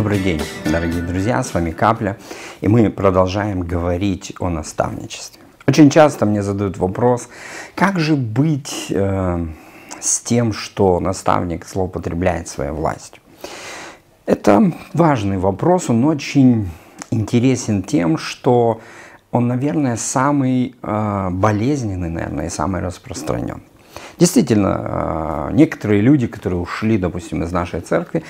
Добрый день, дорогие друзья, с вами Капля, и мы продолжаем говорить о наставничестве. Очень часто мне задают вопрос, как же быть с тем, что наставник злоупотребляет своей властью. Это важный вопрос, он очень интересен тем, что он, наверное, самый болезненный, наверное, и самый распространенный. Действительно, некоторые люди, которые ушли, допустим, из нашей церкви,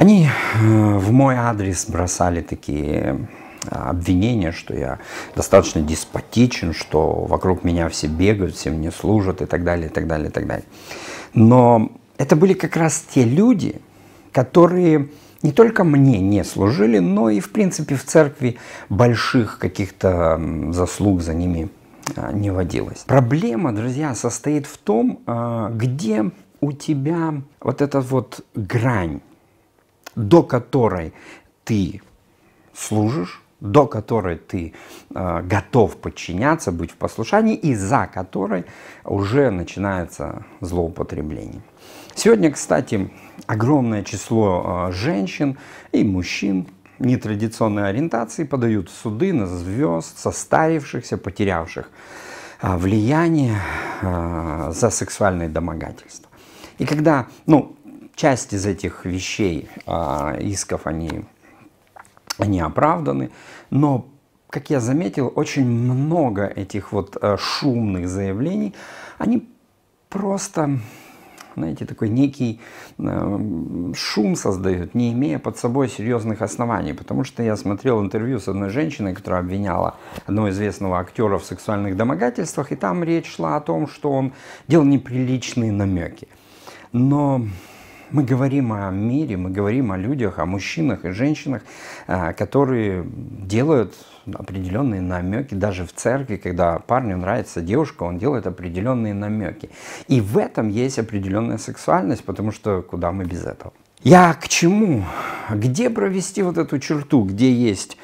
они в мой адрес бросали такие обвинения, что я достаточно деспотичен, что вокруг меня все бегают, все мне служат и так далее, и так далее, и так далее. Но это были как раз те люди, которые не только мне не служили, но и, в принципе, в церкви больших каких-то заслуг за ними не водилось. Проблема, друзья, состоит в том, где у тебя вот эта вот грань, до которой ты служишь, до которой ты готов подчиняться, быть в послушании, и за которой уже начинается злоупотребление. Сегодня, кстати, огромное число женщин и мужчин нетрадиционной ориентации подают в суды на звезд, состарившихся, потерявших влияние за сексуальные домогательства. И когда, часть из этих вещей, исков, они оправданы, но, как я заметил, очень много этих вот шумных заявлений, они просто, знаете, такой некий шум создают, не имея под собой серьезных оснований, потому что я смотрел интервью с одной женщиной, которая обвиняла одного известного актера в сексуальных домогательствах, и там речь шла о том, что он делал неприличные намеки. Но мы говорим о мире, мы говорим о людях, о мужчинах и женщинах, которые делают определенные намеки. Даже в церкви, когда парню нравится девушка, он делает определенные намеки. И в этом есть определенная сексуальность, потому что куда мы без этого? Я к чему? Где провести вот эту черту, где есть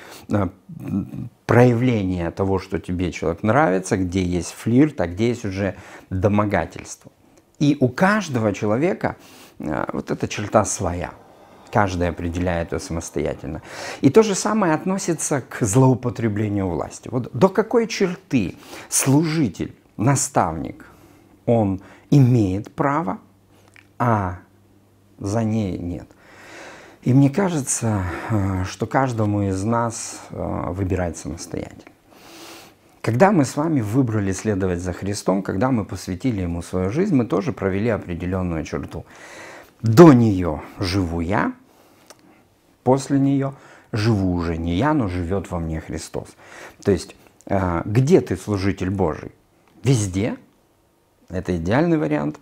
проявление того, что тебе человек нравится, где есть флирт, а где есть уже домогательство? И у каждого человека вот эта черта своя. Каждый определяет ее самостоятельно. И то же самое относится к злоупотреблению власти. Вот до какой черты служитель, наставник, он имеет право, а за ней нет. И мне кажется, что каждому из нас выбирать самостоятельно. Когда мы с вами выбрали следовать за Христом, когда мы посвятили Ему свою жизнь, мы тоже провели определенную черту. До нее живу я, после нее живу уже не я, но живет во мне Христос. То есть, где ты служитель Божий? Везде. Это идеальный вариант.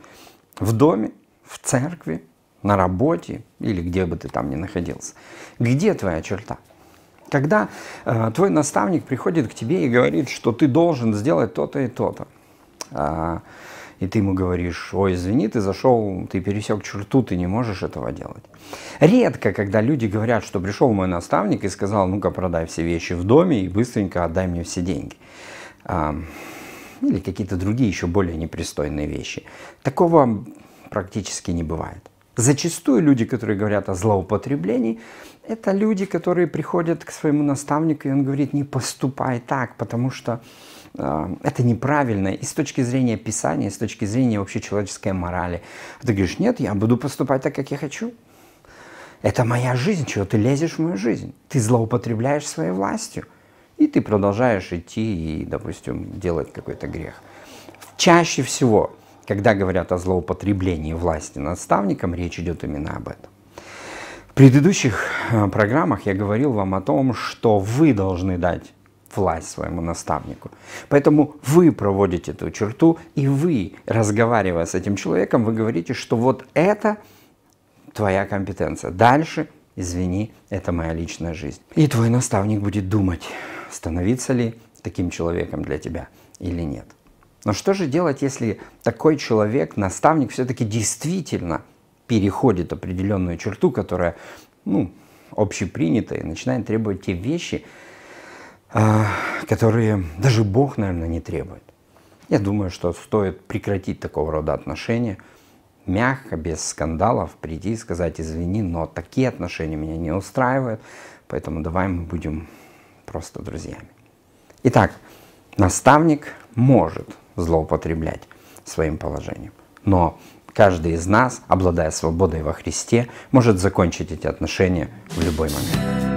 В доме, в церкви, на работе или где бы ты там ни находился. Где твоя черта? Когда твой наставник приходит к тебе и говорит, что ты должен сделать то-то и то-то, и ты ему говоришь: ой, извини, ты зашел, ты пересек черту, ты не можешь этого делать. Редко, когда люди говорят, что пришел мой наставник и сказал: ну-ка, продай все вещи в доме и быстренько отдай мне все деньги. Или какие-то другие еще более непристойные вещи. Такого практически не бывает. Зачастую люди, которые говорят о злоупотреблении, это люди, которые приходят к своему наставнику, и он говорит: не поступай так, потому что это неправильно. И с точки зрения Писания, и с точки зрения общечеловеческой морали. Ты говоришь: нет, я буду поступать так, как я хочу. Это моя жизнь, чего ты лезешь в мою жизнь? Ты злоупотребляешь своей властью, и ты продолжаешь идти и, допустим, делать какой-то грех. Чаще всего, когда говорят о злоупотреблении власти наставником, речь идет именно об этом. В предыдущих программах я говорил вам о том, что вы должны дать власть своему наставнику. Поэтому вы проводите эту черту, и вы, разговаривая с этим человеком, вы говорите, что вот это твоя компетенция. Дальше, извини, это моя личная жизнь. И твой наставник будет думать, становиться ли таким человеком для тебя или нет. Но что же делать, если такой человек, наставник, все-таки действительно переходит определенную черту, которая, общепринята, и начинает требовать те вещи, которые даже Бог, наверное, не требует? Я думаю, что стоит прекратить такого рода отношения, мягко, без скандалов прийти и сказать: извини, но такие отношения меня не устраивают, поэтому давай мы будем просто друзьями. Итак, наставник может злоупотреблять своим положением, но каждый из нас, обладая свободой во Христе, может закончить эти отношения в любой момент.